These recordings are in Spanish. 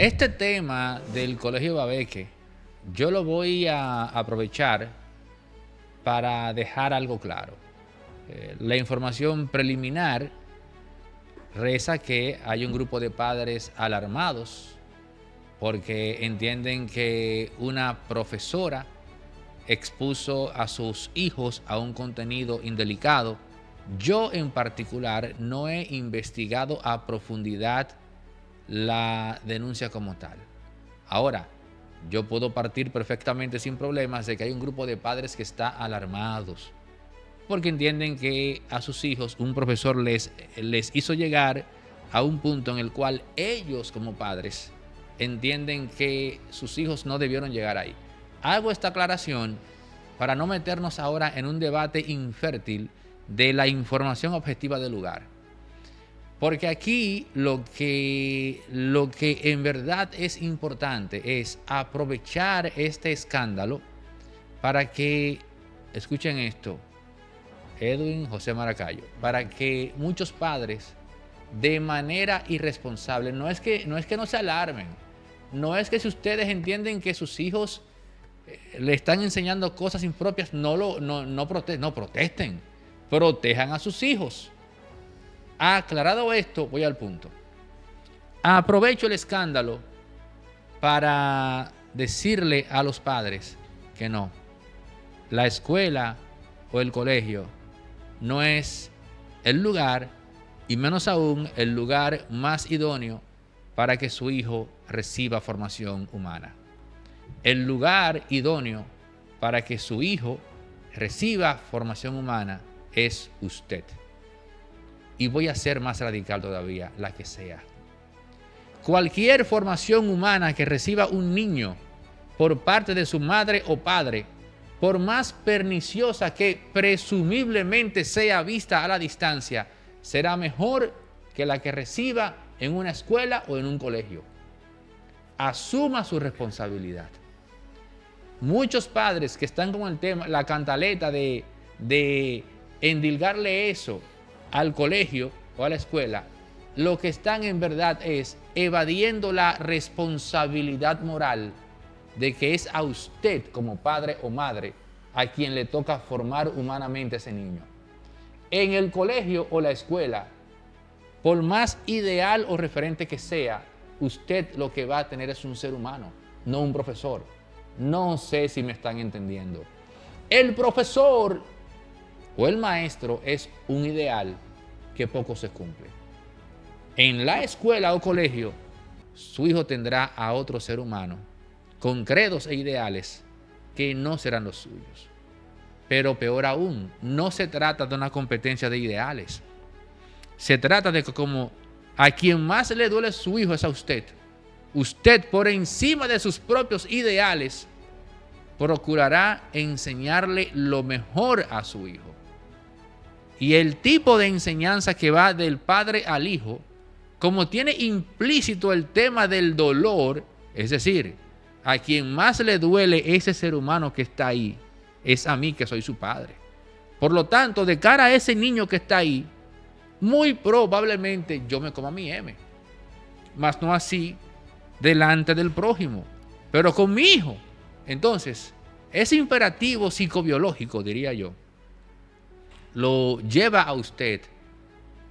Este tema del Colegio Babeque yo lo voy a aprovechar para dejar algo claro. La información preliminar reza que hay un grupo de padres alarmados porque entienden que una profesora expuso a sus hijos a un contenido indelicado. Yo en particular no he investigado a profundidad la denuncia como tal. Ahora, yo puedo partir perfectamente sin problemas de que hay un grupo de padres que está alarmados porque entienden que a sus hijos un profesor les hizo llegar a un punto en el cual ellos como padres entienden que sus hijos no debieron llegar ahí. Hago esta aclaración para no meternos ahora en un debate infértil de la información objetiva del lugar. Porque aquí lo que en verdad es importante es aprovechar este escándalo para que, escuchen esto, Edwin José Maracayo, para que muchos padres de manera irresponsable, no es que no se alarmen, no es que si ustedes entienden que sus hijos le están enseñando cosas impropias, no protesten, protejan a sus hijos. Aclarado esto, voy al punto. Aprovecho el escándalo para decirle a los padres que no, la escuela o el colegio no es el lugar, y menos aún el lugar más idóneo para que su hijo reciba formación humana. El lugar idóneo para que su hijo reciba formación humana es usted. Y voy a ser más radical todavía, la que sea. Cualquier formación humana que reciba un niño por parte de su madre o padre, por más perniciosa que presumiblemente sea vista a la distancia, será mejor que la que reciba en una escuela o en un colegio. Asuma su responsabilidad. Muchos padres que están con el tema, la cantaleta de endilgarle eso al colegio o a la escuela, lo que están en verdad es evadiendo la responsabilidad moral de que es a usted como padre o madre a quien le toca formar humanamente a ese niño. En el colegio o la escuela, por más ideal o referente que sea, usted lo que va a tener es un ser humano, no un profesor. No sé si me están entendiendo. El profesor o el maestro es un ideal que poco se cumple. En la escuela o colegio, su hijo tendrá a otro ser humano con credos e ideales que no serán los suyos. Pero peor aún, no se trata de una competencia de ideales. Se trata de que como a quien más le duele su hijo es a usted, usted por encima de sus propios ideales procurará enseñarle lo mejor a su hijo. Y el tipo de enseñanza que va del padre al hijo, como tiene implícito el tema del dolor, es decir, a quien más le duele ese ser humano que está ahí, es a mí que soy su padre. Por lo tanto, de cara a ese niño que está ahí, muy probablemente yo me coma mi M, mas no así delante del prójimo, pero con mi hijo. Entonces, ese imperativo psicobiológico, diría yo, lo lleva a usted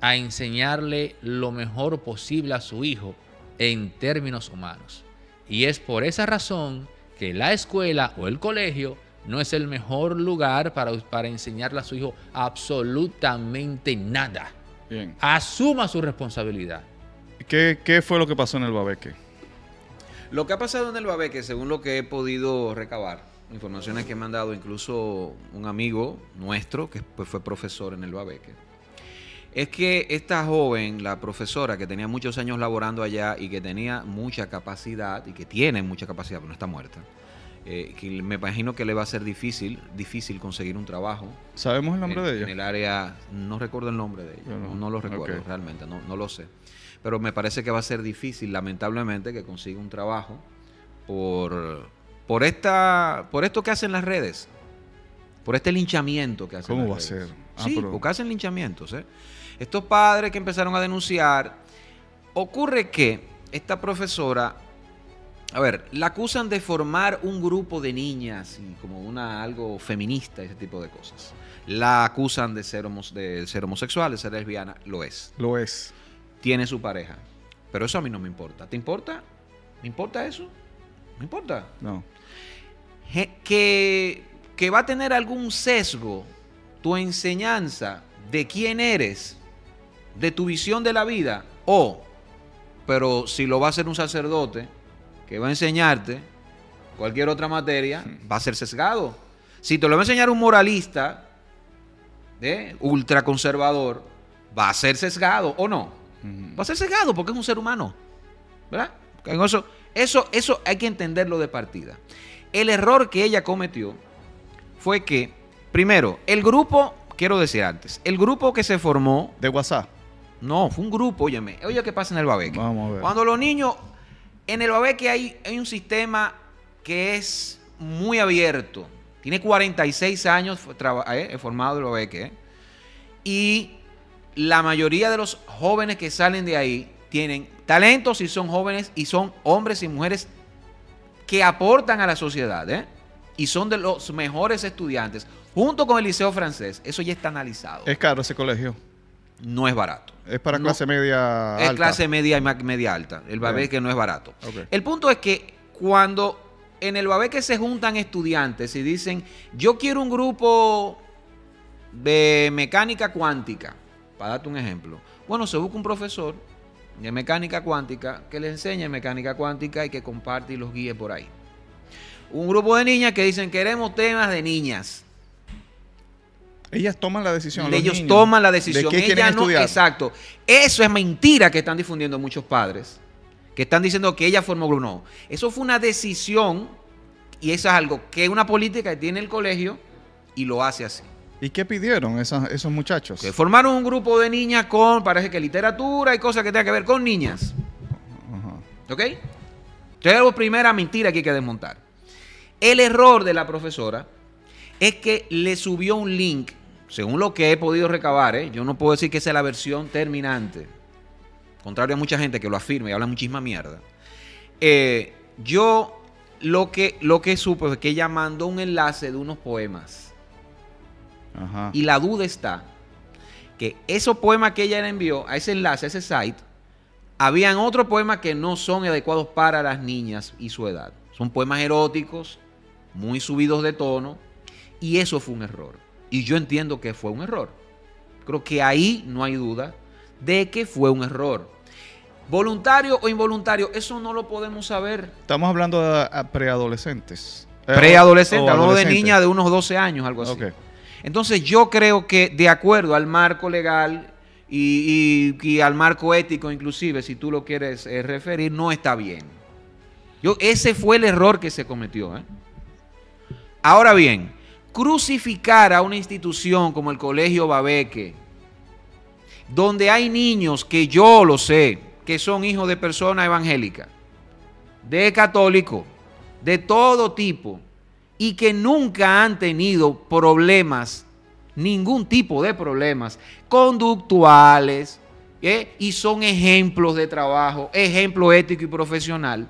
a enseñarle lo mejor posible a su hijo en términos humanos. Y es por esa razón que la escuela o el colegio no es el mejor lugar para enseñarle a su hijo absolutamente nada. Bien. Asuma su responsabilidad. ¿Qué fue lo que pasó en el Babeque? Lo que ha pasado en el Babeque, según lo que he podido recabar, informaciones que me han dado incluso un amigo nuestro que fue profesor en el Babeque, es que esta joven, la profesora que tenía muchos años laborando allá y que tenía mucha capacidad y que tiene mucha capacidad, pero no está muerta, que me imagino que le va a ser difícil conseguir un trabajo. ¿Sabemos el nombre de ella? En el área, no recuerdo el nombre de ella, no lo recuerdo, okay. Realmente, no lo sé. Pero me parece que va a ser difícil, lamentablemente, que consiga un trabajo por esto que hacen las redes, por este linchamiento que hacen. ¿Cómo va a ser? Sí, pero porque hacen linchamientos. Estos padres que empezaron a denunciar, ocurre que esta profesora A ver, la acusan de formar un grupo de niñas, como algo feminista, ese tipo de cosas. La acusan de ser homosexual, de ser lesbiana. Lo es. Lo es. Tiene su pareja. Pero eso a mí no me importa. ¿Te importa? ¿Me importa eso? ¿Me importa? No. Que va a tener algún sesgo tu enseñanza de quién eres, de tu visión de la vida. Pero si lo va a hacer un sacerdote que va a enseñarte cualquier otra materia, va a ser sesgado. Si te lo va a enseñar un moralista, ultraconservador, va a ser sesgado, ¿o no? Uh-huh. Va a ser sesgado porque es un ser humano, ¿verdad? Eso hay que entenderlo de partida. El error que ella cometió fue que, primero, el grupo, quiero decir antes, el grupo que se formó... ¿De WhatsApp? No, fue un grupo, óyeme. Oye, ¿qué pasa en el Babeque? Vamos a ver. Cuando los niños... En el Babeque hay un sistema que es muy abierto. Tiene 46 años formado el Babeque. Y la mayoría de los jóvenes que salen de ahí tienen talentos y son jóvenes y son hombres y mujeres que aportan a la sociedad. Y son de los mejores estudiantes. Junto con el Liceo Francés. Eso ya está analizado. ¿Es caro ese colegio? No es barato. Es para clase media alta. Es clase media y media alta. El Babeque no es barato. Okay. El punto es que cuando en el Babeque se juntan estudiantes y dicen, yo quiero un grupo de mecánica cuántica, para darte un ejemplo. Bueno, se busca un profesor de mecánica cuántica que le enseñe mecánica cuántica y que comparte y los guíe por ahí. Un grupo de niñas que dicen, queremos temas de niñas. Ellas toman la decisión. Ellos toman la decisión. ¿De qué quieren estudiar? Exacto. Eso es mentira que están difundiendo muchos padres. Que están diciendo que ella formó grupo. No. Eso fue una decisión y eso es algo que es una política que tiene el colegio y lo hace así. ¿Y qué pidieron esos muchachos? Que formaron un grupo de niñas con, parece que literatura y cosas que tengan que ver con niñas. Uh-huh. ¿Ok? Entonces, la primera mentira que hay que desmontar. El error de la profesora es que le subió un link. Según lo que he podido recabar, yo no puedo decir que esa es la versión terminante. Contrario a mucha gente que lo afirma y habla muchísima mierda. Yo lo que supe es que ella mandó un enlace de unos poemas. Ajá. Y la duda está que esos poemas que ella le envió a ese enlace, a ese site, habían otros poemas que no son adecuados para las niñas y su edad. Son poemas eróticos, muy subidos de tono, y eso fue un error. Y yo entiendo que fue un error. Creo que ahí no hay duda de que fue un error. Voluntario o involuntario, eso no lo podemos saber. Estamos hablando de preadolescentes. Preadolescentes, hablamos de niña de unos 12 años, algo así. Okay. Entonces yo creo que de acuerdo al marco legal y al marco ético, inclusive, si tú lo quieres referir, no está bien. Ese fue el error que se cometió. Ahora bien, crucificar a una institución como el Colegio Babeque, donde hay niños que yo lo sé, que son hijos de personas evangélicas, de católicos, de todo tipo, y que nunca han tenido problemas, ningún tipo de problemas conductuales, y son ejemplos de trabajo, ejemplo ético y profesional.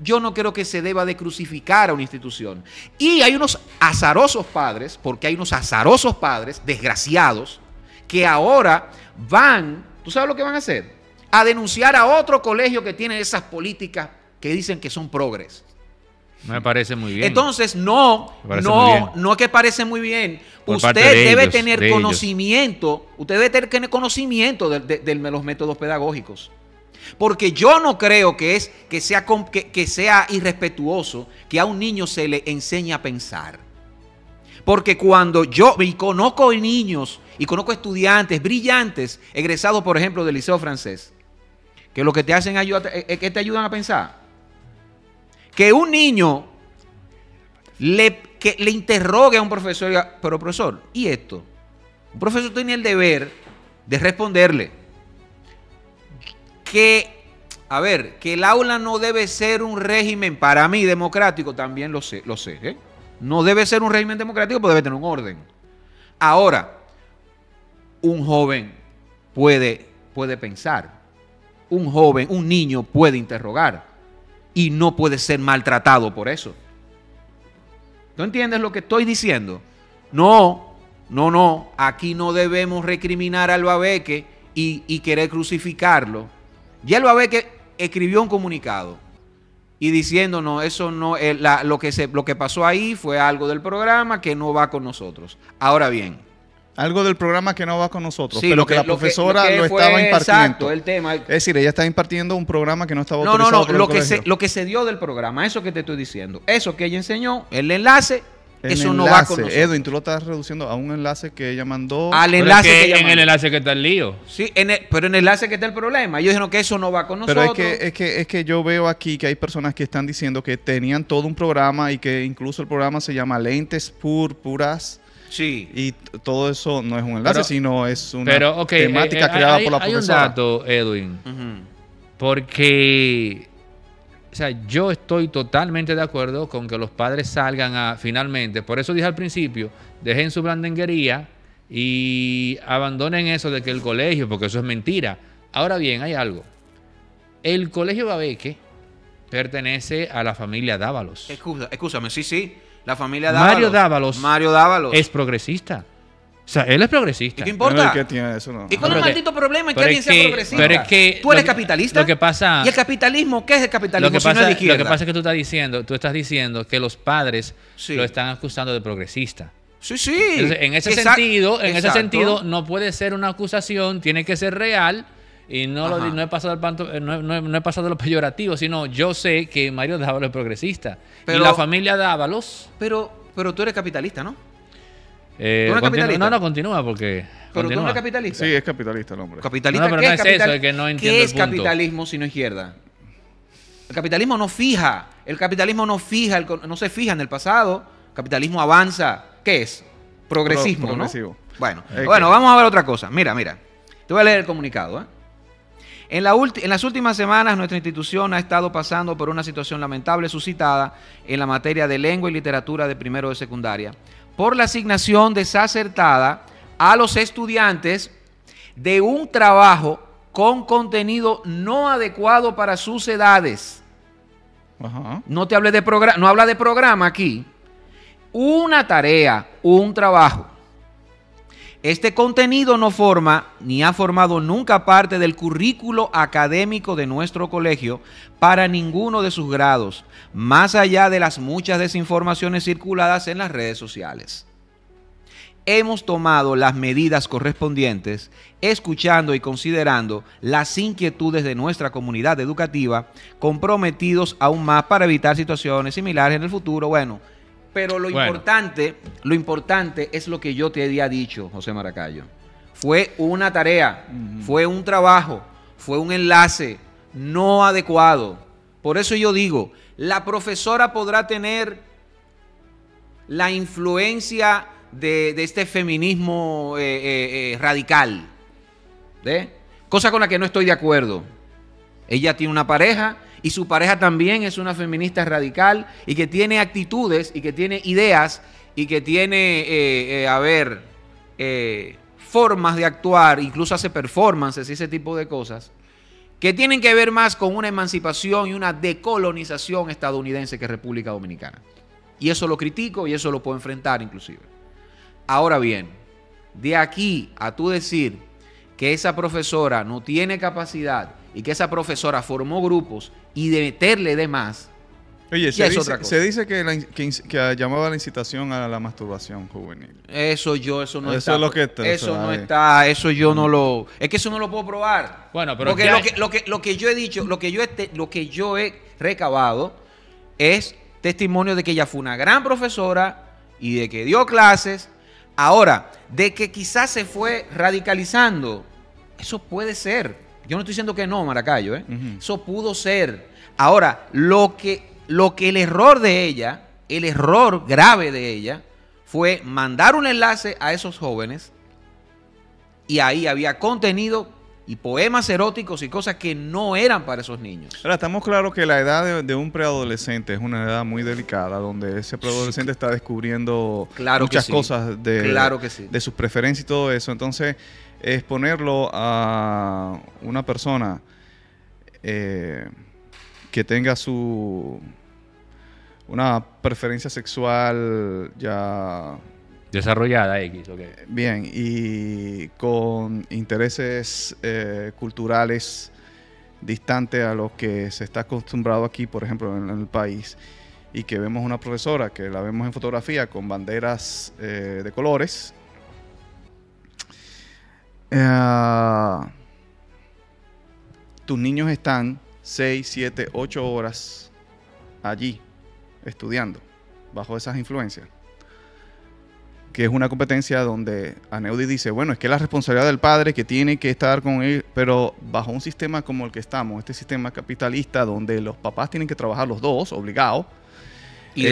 Yo no creo que se deba de crucificar a una institución. Y hay unos azarosos padres, porque hay unos azarosos padres, desgraciados, que ahora van, ¿tú sabes lo que van a hacer? A denunciar a otro colegio que tiene esas políticas que dicen que son progres. Me parece muy bien. Entonces, no es que parece muy bien. Usted debe tener conocimiento de los métodos pedagógicos. Porque yo no creo que sea irrespetuoso que a un niño se le enseñe a pensar. Porque cuando conozco niños y conozco estudiantes brillantes, egresados por ejemplo del Liceo Francés, que lo que te hacen es que te ayudan a pensar. Que un niño le interrogue a un profesor y diga, pero profesor, ¿y esto? Un profesor tiene el deber de responderle. Que el aula no debe ser un régimen, para mí, democrático, también lo sé. No debe ser un régimen democrático, pero debe tener un orden. Ahora, un joven puede pensar. Un niño puede interrogar. y no puede ser maltratado por eso. ¿Tú entiendes lo que estoy diciendo? No, no, no, aquí no debemos recriminar al Babeque y querer crucificarlo. Ya el Babeque escribió un comunicado y diciéndonos, eso no, lo que pasó ahí fue algo del programa que no va con nosotros. Ahora bien, algo del programa que no va con nosotros, sí, pero que la profesora lo estaba impartiendo. Exacto, el tema. Es decir, ella está impartiendo un programa que no estaba autorizado. No, no, no, lo que se dio del programa, eso que te estoy diciendo. Eso que ella enseñó, el enlace, eso no va con nosotros. Edwin, tú lo estás reduciendo a un enlace que ella mandó. Al enlace que ella mandó. En el enlace que está el lío. Sí, pero en el enlace que está el problema. Ellos dijeron que eso no va con nosotros. Pero es que yo veo aquí que hay personas que están diciendo que tenían todo un programa y que incluso el programa se llama Lentes Púrpuras. Sí. Y todo eso no es un enlace, sino es una temática creada por la profesora. Hay un dato, Edwin, porque o sea, yo estoy totalmente de acuerdo con que los padres salgan a finalmente. Por eso dije al principio, dejen su blandenguería y abandonen eso de que el colegio, porque eso es mentira. Ahora bien, hay algo. El Colegio Babeque pertenece a la familia Dávalos. Escúchame, sí, sí. La familia Dávalos. Mario Dávalos es progresista. O sea, él es progresista. ¿Y qué importa? ¿Qué tiene eso? No. ¿Y cuál es el maldito problema en que alguien sea progresista? Pero es que tú eres capitalista. Lo que pasa, ¿y el capitalismo? ¿Qué es el capitalismo si no es de izquierda? Lo que pasa es que tú estás diciendo que los padres lo están acusando de progresista. Sí, sí. Entonces, en ese sentido, no puede ser una acusación, tiene que ser real. Y no he pasado al panto, no he pasado lo peyorativo, sino yo sé que Mario Dávalos es progresista. Pero, y la familia Dávalos. Pero tú eres capitalista, ¿no? ¿Tú eres capitalista? No, no, continúa porque. Pero continúa. Tú no eres capitalista. Sí, es capitalista el hombre. Capitalista, no, pero ¿qué no es eso, es que no entiendo. ¿Qué es el punto? Capitalismo sino izquierda? El capitalismo no fija. El capitalismo no fija, no se fija en el pasado. El capitalismo avanza. ¿Qué es? Progresismo, progresivo. ¿No? Bueno, bueno, vamos a ver otra cosa. Mira. Te voy a leer el comunicado, ¿eh? En las últimas semanas nuestra institución ha estado pasando por una situación lamentable suscitada en la materia de lengua y literatura de primero de secundaria por la asignación desacertada a los estudiantes de un trabajo con contenido no adecuado para sus edades. Ajá. No te hablé de programa, no habla de programa aquí. Una tarea, un trabajo. Este contenido no forma ni ha formado nunca parte del currículo académico de nuestro colegio para ninguno de sus grados, más allá de las muchas desinformaciones circuladas en las redes sociales. Hemos tomado las medidas correspondientes, escuchando y considerando las inquietudes de nuestra comunidad educativa, comprometidos aún más para evitar situaciones similares en el futuro. Bueno, pero lo importante es lo que yo te había dicho, José Maracayo. Fue una tarea, fue un trabajo, fue un enlace no adecuado. Por eso yo digo, la profesora podrá tener la influencia de este feminismo radical, cosa con la que no estoy de acuerdo. Ella tiene una pareja y su pareja también es una feminista radical y que tiene actitudes y que tiene ideas y que tiene, formas de actuar, incluso hace performances y ese tipo de cosas, que tienen que ver más con una emancipación y una decolonización estadounidense que es República Dominicana. Y eso lo critico y eso lo puedo enfrentar inclusive. Ahora bien, de aquí a tú decir que esa profesora no tiene capacidad y que esa profesora formó grupos y de meterle de más. Oye, se dice que llamaba la incitación a la masturbación juvenil. Eso no está. Es que eso no lo puedo probar. Bueno, pero porque lo que yo he recabado es testimonio de que ella fue una gran profesora y de que dio clases. Ahora, de que quizás se fue radicalizando, eso puede ser. Yo no estoy diciendo que no, Maracayo, ¿eh? Eso pudo ser. Ahora, lo que el error de ella, el error grave de ella, fue mandar un enlace a esos jóvenes y ahí había contenido y poemas eróticos y cosas que no eran para esos niños. Ahora, estamos claros que la edad de un preadolescente es una edad muy delicada, donde ese preadolescente está descubriendo muchas cosas de sus preferencias y todo eso. Entonces, exponerlo a una persona que tenga su una preferencia sexual ya desarrollada, X, okay. Bien, y con intereses culturales distantes a los que se está acostumbrado aquí, por ejemplo, en el país, y que vemos una profesora que la vemos en fotografía con banderas de colores. Tus niños están 6, 7, 8 horas allí estudiando bajo esas influencias, que es una competencia donde Aneudy dice, bueno, es que es la responsabilidad del padre que tiene que estar con él, pero bajo un sistema como el que estamos, este sistema capitalista donde los papás tienen que trabajar los dos, obligados, y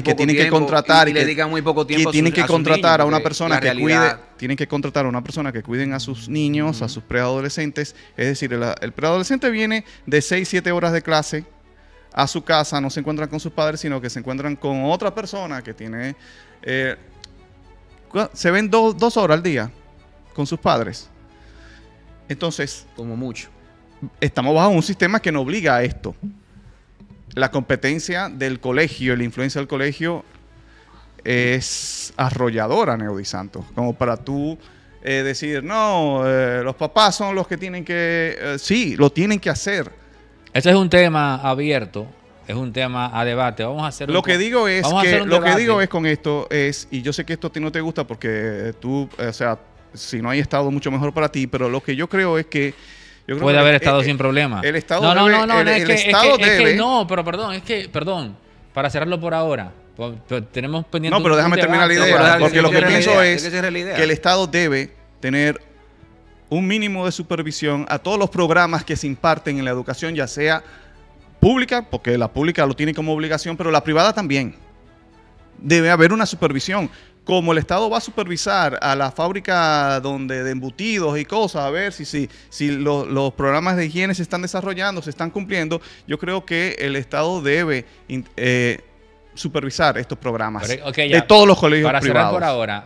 que tienen que contratar, y le dedican muy poco tiempo, y tienen que contratar a una persona que cuide, tienen que contratar a una persona que cuiden a sus niños, a sus preadolescentes. Es decir, el preadolescente viene de 6, 7 horas de clase a su casa, no se encuentran con sus padres, sino que se encuentran con otra persona que tiene... se ven dos horas al día con sus padres. Entonces... como mucho. Estamos bajo un sistema que nos obliga a esto. La competencia del colegio, la influencia del colegio es arrolladora, Aneudy Santos. Como para tú decir, no, los papás son los que tienen que... sí, lo tienen que hacer. Este es un tema abierto, es un tema a debate. Vamos a hacer lo que digo es que lo debate. Que digo es con esto es, y yo sé que esto a ti no te gusta porque tú, o sea, si no hay estado mucho mejor para ti, pero lo que yo creo es que yo creo puede que haber estado sin problema. El estado perdón, para cerrarlo por ahora. Tenemos pendiente. No, pero déjame terminar la idea, porque lo que pienso es que el estado debe tener un mínimo de supervisión a todos los programas que se imparten en la educación, ya sea pública, porque la pública lo tiene como obligación, pero la privada también. Debe haber una supervisión. Como el Estado va a supervisar a la fábrica de embutidos y cosas, a ver si los programas de higiene se están desarrollando, se están cumpliendo, yo creo que el Estado debe supervisar estos programas de todos los colegios privados. Para cerrar por ahora,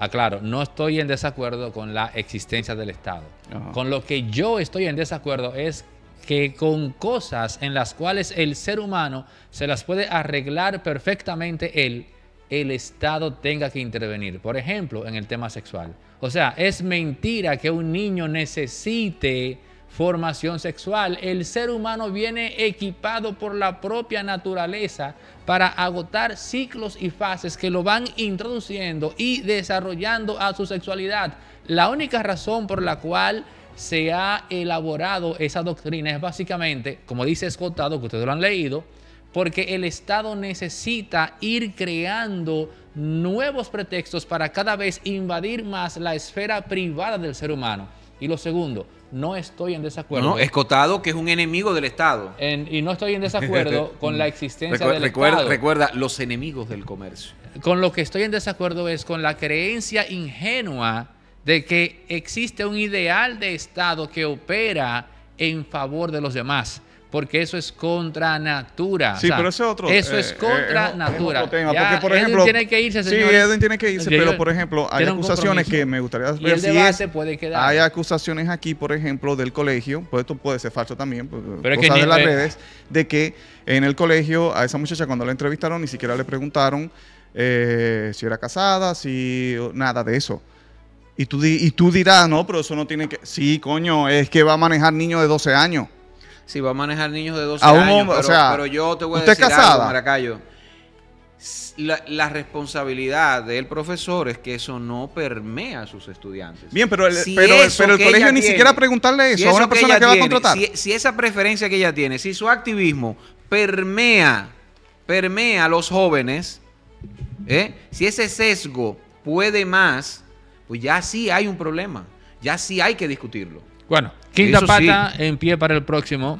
aclaro, no estoy en desacuerdo con la existencia del Estado. Ajá. Con lo que yo estoy en desacuerdo es que con cosas en las cuales el ser humano se las puede arreglar perfectamente el Estado tenga que intervenir. Por ejemplo, en el tema sexual. O sea, es mentira que un niño necesite formación sexual. El ser humano viene equipado por la propia naturaleza para agotar ciclos y fases que lo van introduciendo y desarrollando a su sexualidad. La única razón por la cual se ha elaborado esa doctrina es básicamente, como dice Escotado, que ustedes lo han leído, porque el Estado necesita ir creando nuevos pretextos para cada vez invadir más la esfera privada del ser humano. Y lo segundo, no estoy en desacuerdo. No, Escotado, que es un enemigo del Estado. Y no estoy en desacuerdo con la existencia del Estado. Recuerda, los enemigos del comercio. Con lo que estoy en desacuerdo es con la creencia ingenua de que existe un ideal de Estado que opera en favor de los demás, porque eso es contra natura. Sí, o sea, pero ese otro... eso es contra natura. Es otro tema, ya, porque, por ejemplo, Edwin tiene que irse, señor. Sí, Edwin tiene que irse, porque pero, por ejemplo, hay acusaciones que me gustaría ver. Y el debate si es, puede quedar. Hay acusaciones aquí, por ejemplo, del colegio, pues esto puede ser falso también, pero cosas es que de las redes, de que en el colegio a esa muchacha cuando la entrevistaron ni siquiera le preguntaron si era casada, si nada de eso. Y tú dirás, no, pero eso no tiene que... Sí, coño, es que va a manejar niños de 12 años. Sí, va a manejar niños de 12 años, pero, o sea, pero yo te voy a decir algo, Maracayo. La responsabilidad del profesor es que eso no permea a sus estudiantes. Bien, pero el colegio ni siquiera preguntarle eso a una persona que va a contratar. Si esa preferencia que ella tiene, si su activismo permea a los jóvenes, si ese sesgo puede más... pues ya sí hay un problema, ya sí hay que discutirlo. Bueno, quinta pata en pie para el próximo.